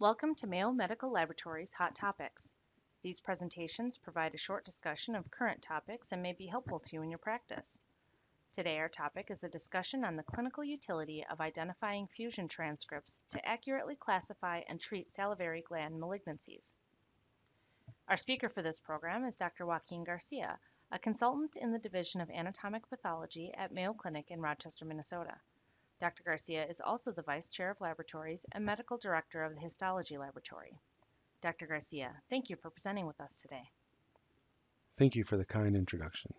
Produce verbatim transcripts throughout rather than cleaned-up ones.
Welcome to Mayo Medical Laboratories Hot Topics. These presentations provide a short discussion of current topics and may be helpful to you in your practice. Today our topic is a discussion on the clinical utility of identifying fusion transcripts to accurately classify and treat salivary gland malignancies. Our speaker for this program is Doctor Joaquin Garcia, a consultant in the Division of Anatomic Pathology at Mayo Clinic in Rochester, Minnesota. Doctor Garcia is also the Vice Chair of Laboratories and Medical Director of the Histology Laboratory. Doctor Garcia, thank you for presenting with us today. Thank you for the kind introduction.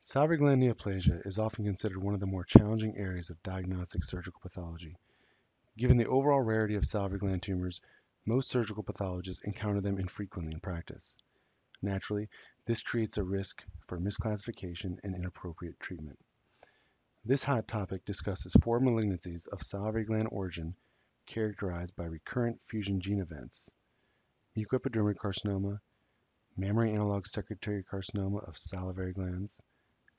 Salivary gland neoplasia is often considered one of the more challenging areas of diagnostic surgical pathology. Given the overall rarity of salivary gland tumors, most surgical pathologists encounter them infrequently in practice. Naturally, this creates a risk for misclassification and inappropriate treatment. This hot topic discusses four malignancies of salivary gland origin characterized by recurrent fusion gene events: mucoepidermoid carcinoma, mammary analog secretory carcinoma of salivary glands,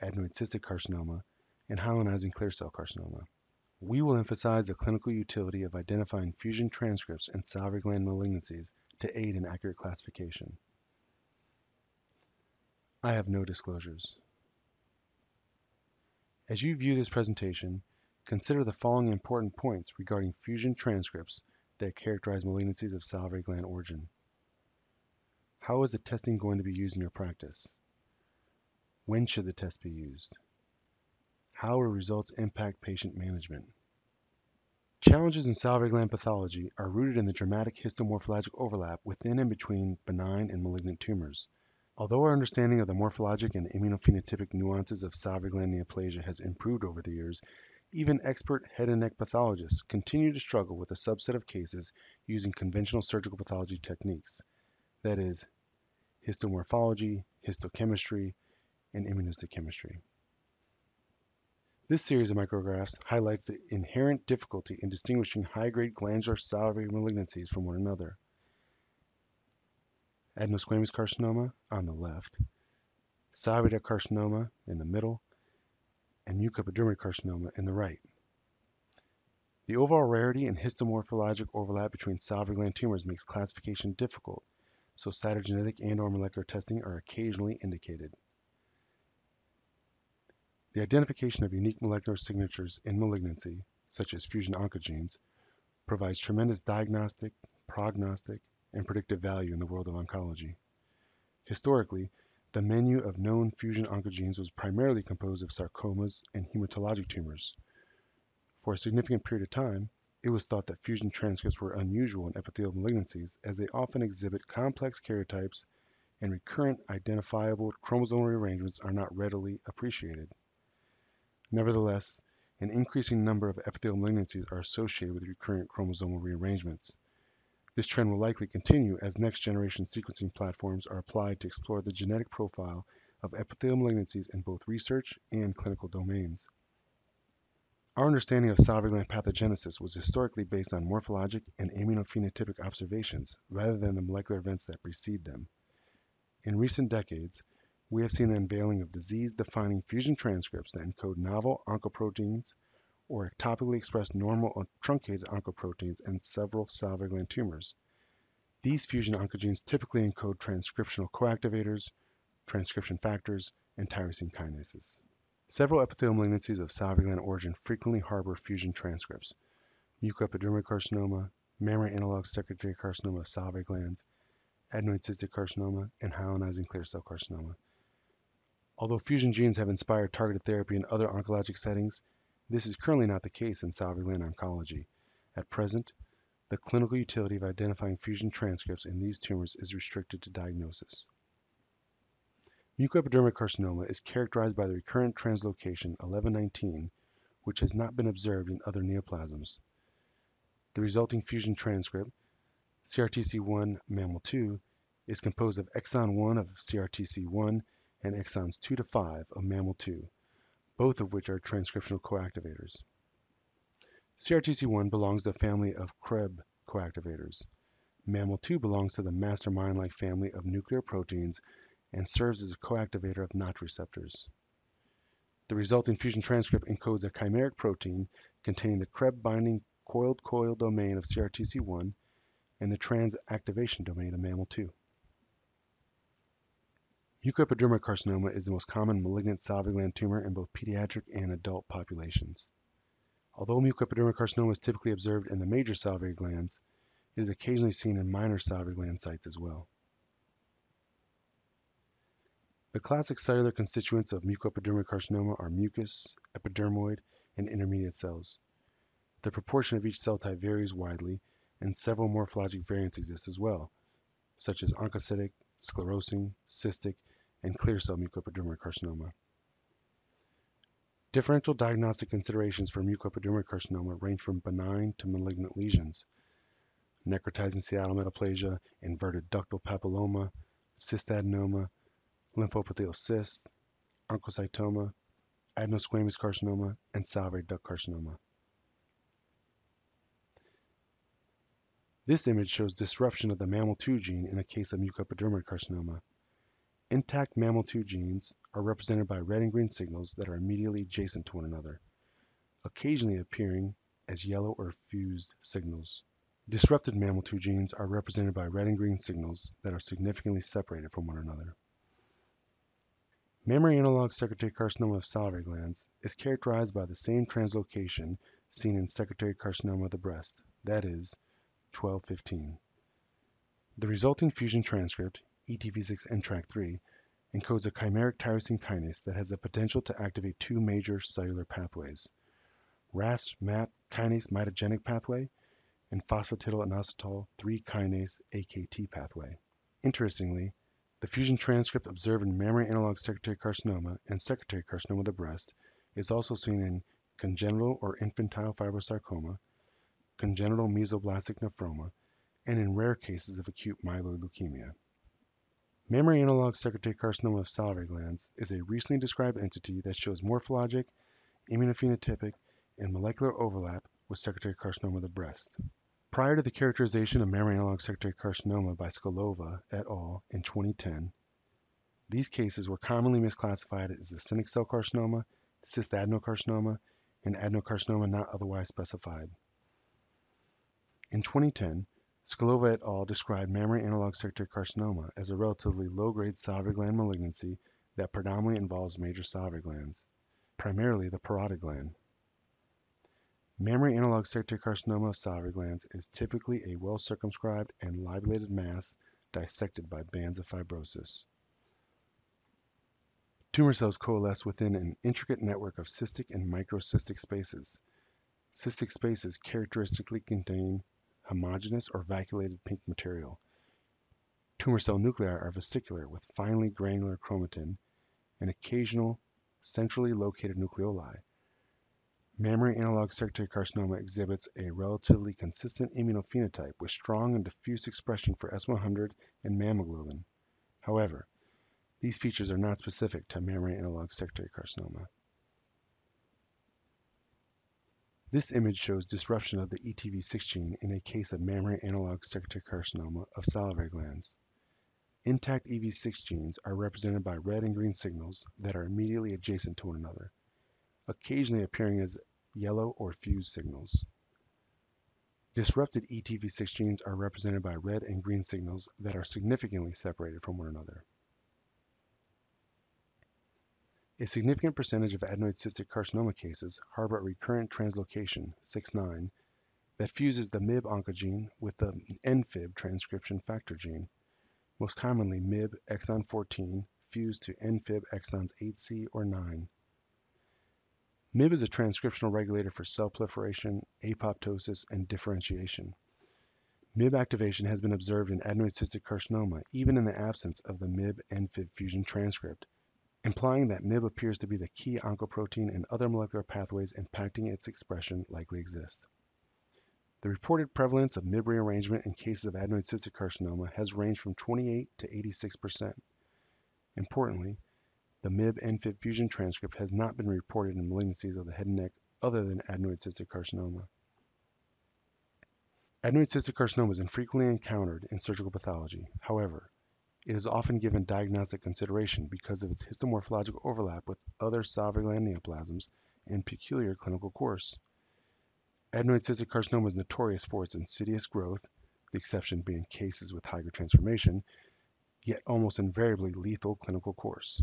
adenoid cystic carcinoma, and hyalinizing clear cell carcinoma. We will emphasize the clinical utility of identifying fusion transcripts in salivary gland malignancies to aid in accurate classification. I have no disclosures. As you view this presentation, consider the following important points regarding fusion transcripts that characterize malignancies of salivary gland origin. How is the testing going to be used in your practice? When should the test be used? How will results impact patient management? Challenges in salivary gland pathology are rooted in the dramatic histomorphologic overlap within and between benign and malignant tumors. Although our understanding of the morphologic and immunophenotypic nuances of salivary gland neoplasia has improved over the years, even expert head and neck pathologists continue to struggle with a subset of cases using conventional surgical pathology techniques, that is, histomorphology, histochemistry, and immunohistochemistry. This series of micrographs highlights the inherent difficulty in distinguishing high-grade glandular salivary malignancies from one another. Adenosquamous carcinoma on the left, salivary duct carcinoma in the middle, and mucoepidermoid carcinoma in the right. The overall rarity and histomorphologic overlap between salivary gland tumors makes classification difficult, so cytogenetic and or molecular testing are occasionally indicated. The identification of unique molecular signatures in malignancy, such as fusion oncogenes, provides tremendous diagnostic, prognostic, and predictive value in the world of oncology. Historically, the menu of known fusion oncogenes was primarily composed of sarcomas and hematologic tumors. For a significant period of time, it was thought that fusion transcripts were unusual in epithelial malignancies as they often exhibit complex karyotypes and recurrent identifiable chromosomal rearrangements are not readily appreciated. Nevertheless, an increasing number of epithelial malignancies are associated with recurrent chromosomal rearrangements. This trend will likely continue as next-generation sequencing platforms are applied to explore the genetic profile of epithelial malignancies in both research and clinical domains. Our understanding of salivary gland pathogenesis was historically based on morphologic and immunophenotypic observations rather than the molecular events that precede them. In recent decades, we have seen the unveiling of disease-defining fusion transcripts that encode novel oncoproteins or topically expressed normal or truncated oncoproteins in several salivary gland tumors. These fusion oncogenes typically encode transcriptional coactivators, transcription factors, and tyrosine kinases. Several epithelial malignancies of salivary gland origin frequently harbor fusion transcripts. Mucoepidermoid carcinoma, mammary analog secretory carcinoma of salivary glands, adenoid cystic carcinoma, and hyalinizing clear cell carcinoma. Although fusion genes have inspired targeted therapy in other oncologic settings, this is currently not the case in salivary gland oncology. At present, the clinical utility of identifying fusion transcripts in these tumors is restricted to diagnosis. Mucoepidermoid carcinoma is characterized by the recurrent translocation eleven nineteen, which has not been observed in other neoplasms. The resulting fusion transcript, C R T C one M A M L two, is composed of exon one of C R T C one and exons two to five of M A M L two. Both of which are transcriptional coactivators. C R T C one belongs to a family of C R E B coactivators. M A M L two belongs to the mastermind-like family of nuclear proteins and serves as a coactivator of Notch receptors. The resulting fusion transcript encodes a chimeric protein containing the C R E B binding coiled-coil domain of C R T C one and the transactivation domain of mammal two. Mucoepidermoid carcinoma is the most common malignant salivary gland tumor in both pediatric and adult populations. Although mucoepidermoid carcinoma is typically observed in the major salivary glands, it is occasionally seen in minor salivary gland sites as well. The classic cellular constituents of mucoepidermoid carcinoma are mucus, epidermoid, and intermediate cells. The proportion of each cell type varies widely, and several morphologic variants exist as well, such as oncocytic, sclerosing, cystic, and clear cell mucoepidermoid carcinoma. Differential diagnostic considerations for mucoepidermoid carcinoma range from benign to malignant lesions, necrotizing cytometaplasia, inverted ductal papilloma, cystadenoma, lymphoepithelial cysts, oncocytoma, adenosquamous carcinoma, and salivary duct carcinoma. This image shows disruption of the mammal two gene in a case of mucoepidermoid carcinoma. Intact mammal two genes are represented by red and green signals that are immediately adjacent to one another, occasionally appearing as yellow or fused signals. Disrupted mammal two genes are represented by red and green signals that are significantly separated from one another. Mammary analog secretory carcinoma of salivary glands is characterized by the same translocation seen in secretory carcinoma of the breast, that is, twelve fifteen. The resulting fusion transcript, E T V six N T R K three, encodes a chimeric tyrosine kinase that has the potential to activate two major cellular pathways, R A S M A P kinase mitogenic pathway and phosphatidylinositol three kinase A K T pathway. Interestingly, the fusion transcript observed in mammary analog secretory carcinoma and secretory carcinoma of the breast is also seen in congenital or infantile fibrosarcoma, congenital mesoblastic nephroma, and in rare cases of acute myeloid leukemia. Mammary analog secretory carcinoma of salivary glands is a recently described entity that shows morphologic, immunophenotypic, and molecular overlap with secretory carcinoma of the breast. Prior to the characterization of mammary analog secretory carcinoma by Skalova et al. In twenty ten, these cases were commonly misclassified as actinic cell carcinoma, cystadenocarcinoma, and adenocarcinoma not otherwise specified. In twenty ten, Skalova et al. Described mammary analog secretory carcinoma as a relatively low-grade salivary gland malignancy that predominantly involves major salivary glands, primarily the parotid gland. Mammary analog secretory carcinoma of salivary glands is typically a well-circumscribed and lobulated mass dissected by bands of fibrosis. Tumor cells coalesce within an intricate network of cystic and microcystic spaces. Cystic spaces characteristically contain homogeneous or vacuolated pink material. Tumor cell nuclei are vesicular with finely granular chromatin and occasional centrally located nucleoli. Mammary analog secretory carcinoma exhibits a relatively consistent immunophenotype with strong and diffuse expression for S one hundred and mammoglobin. However, these features are not specific to mammary analog secretory carcinoma. This image shows disruption of the E T V six gene in a case of mammary analog secretory carcinoma of salivary glands. Intact E V six genes are represented by red and green signals that are immediately adjacent to one another, occasionally appearing as yellow or fused signals. Disrupted E T V six genes are represented by red and green signals that are significantly separated from one another. A significant percentage of adenoid cystic carcinoma cases harbor a recurrent translocation, six nine, that fuses the M I B oncogene with the N F I B transcription factor gene. Most commonly, M I B exon fourteen fused to N F I B exons eight C or nine. M I B is a transcriptional regulator for cell proliferation, apoptosis, and differentiation. M I B activation has been observed in adenoid cystic carcinoma even in the absence of the M I B N F I B fusion transcript, implying that M I B appears to be the key oncoprotein and other molecular pathways impacting its expression likely exist. The reported prevalence of M I B rearrangement in cases of adenoid cystic carcinoma has ranged from twenty-eight to eighty-six percent. Importantly, the M I B N F I B fusion transcript has not been reported in malignancies of the head and neck other than adenoid cystic carcinoma. Adenoid cystic carcinoma is infrequently encountered in surgical pathology. However, it is often given diagnostic consideration because of its histomorphologic overlap with other salivary gland neoplasms and peculiar clinical course. Adenoid cystic carcinoma is notorious for its insidious growth, the exception being cases with higher transformation, yet almost invariably lethal clinical course.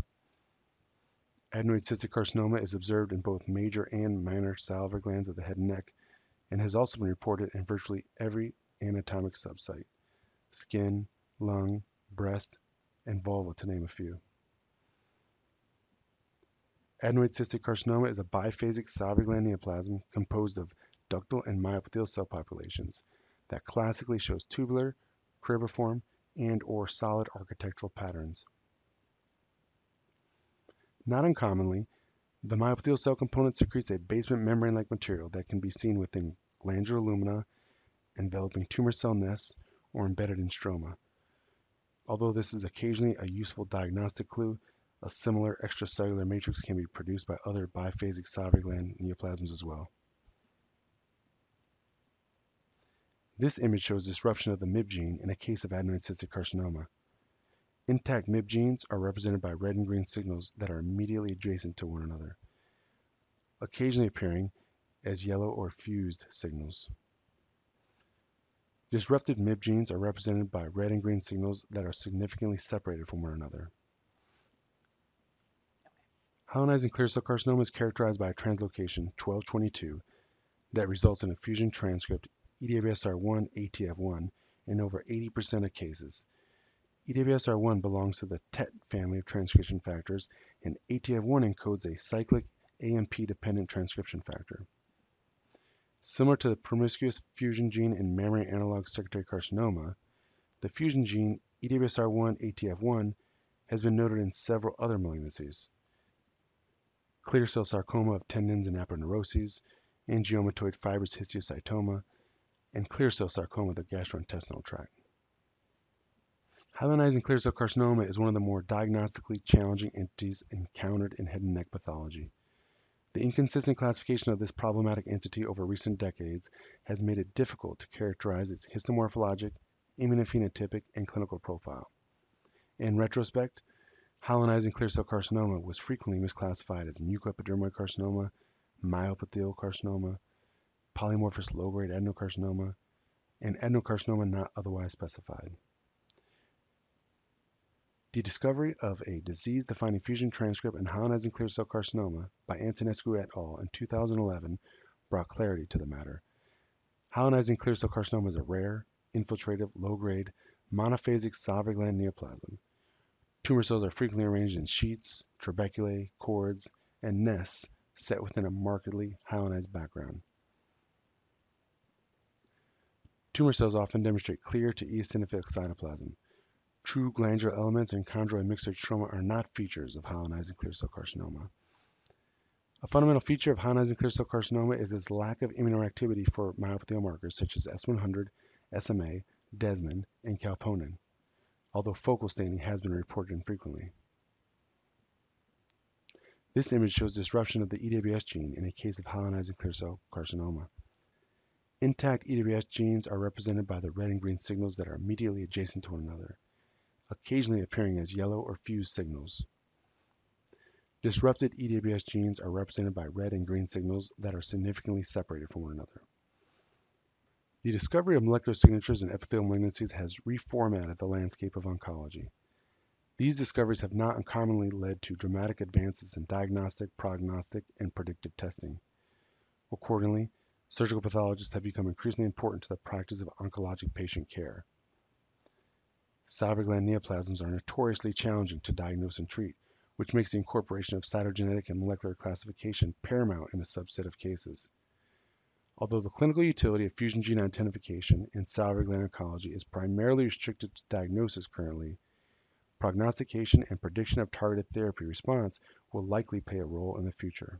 Adenoid cystic carcinoma is observed in both major and minor salivary glands of the head and neck, and has also been reported in virtually every anatomic subsite: skin, lung, breast, and vulva, to name a few. Adenoid cystic carcinoma is a biphasic salivary gland neoplasm composed of ductal and myoepithelial cell populations that classically shows tubular, cribriform, and or solid architectural patterns. Not uncommonly, the myoepithelial cell component secretes a basement membrane-like material that can be seen within glandular lumina, enveloping tumor cell nests, or embedded in stroma. Although this is occasionally a useful diagnostic clue, a similar extracellular matrix can be produced by other biphasic salivary gland neoplasms as well. This image shows disruption of the M I B gene in a case of adenoid cystic carcinoma. Intact M I B genes are represented by red and green signals that are immediately adjacent to one another, occasionally appearing as yellow or fused signals. Disrupted M I B genes are represented by red and green signals that are significantly separated from one another. Hyalinizing clear cell carcinoma is characterized by a translocation, twelve twenty-two, that results in a fusion transcript E W S R one, A T F one, in over eighty percent of cases. E W S R one belongs to the T E T family of transcription factors, and A T F one encodes a cyclic A M P-dependent transcription factor. Similar to the promiscuous fusion gene in mammary analog secretory carcinoma, the fusion gene E W S R one, A T F one has been noted in several other malignancies: clear cell sarcoma of tendons and aponeuroses, angiomatoid fibrous histiocytoma, and clear cell sarcoma of the gastrointestinal tract. Hyalinizing clear cell carcinoma is one of the more diagnostically challenging entities encountered in head and neck pathology. The inconsistent classification of this problematic entity over recent decades has made it difficult to characterize its histomorphologic, immunophenotypic, and clinical profile. In retrospect, hyalinizing clear cell carcinoma was frequently misclassified as mucoepidermoid carcinoma, myoepithelial carcinoma, polymorphous low-grade adenocarcinoma, and adenocarcinoma not otherwise specified. The discovery of a disease-defining fusion transcript in hyalinizing clear cell carcinoma by Antonescu et al. In two thousand eleven brought clarity to the matter. Hyalinizing clear cell carcinoma is a rare, infiltrative, low-grade, monophasic salivary gland neoplasm. Tumor cells are frequently arranged in sheets, trabeculae, cords, and nests set within a markedly hyalinized background. Tumor cells often demonstrate clear to eosinophilic cytoplasm. True glandular elements and chondroid mixed stroma are not features of hyalinizing clear cell carcinoma. A fundamental feature of hyalinizing clear cell carcinoma is its lack of immunoactivity for myoepithelial markers such as S one hundred, S M A, desmin, and calponin, although focal staining has been reported infrequently. This image shows disruption of the E W S gene in a case of hyalinizing clear cell carcinoma. Intact E W S genes are represented by the red and green signals that are immediately adjacent to one another, occasionally appearing as yellow or fused signals. Disrupted E W S genes are represented by red and green signals that are significantly separated from one another. The discovery of molecular signatures in epithelial malignancies has reformatted the landscape of oncology. These discoveries have not uncommonly led to dramatic advances in diagnostic, prognostic, and predictive testing. Accordingly, surgical pathologists have become increasingly important to the practice of oncologic patient care. Salivary gland neoplasms are notoriously challenging to diagnose and treat, which makes the incorporation of cytogenetic and molecular classification paramount in a subset of cases. Although the clinical utility of fusion gene identification in salivary gland oncology is primarily restricted to diagnosis currently, prognostication and prediction of targeted therapy response will likely play a role in the future.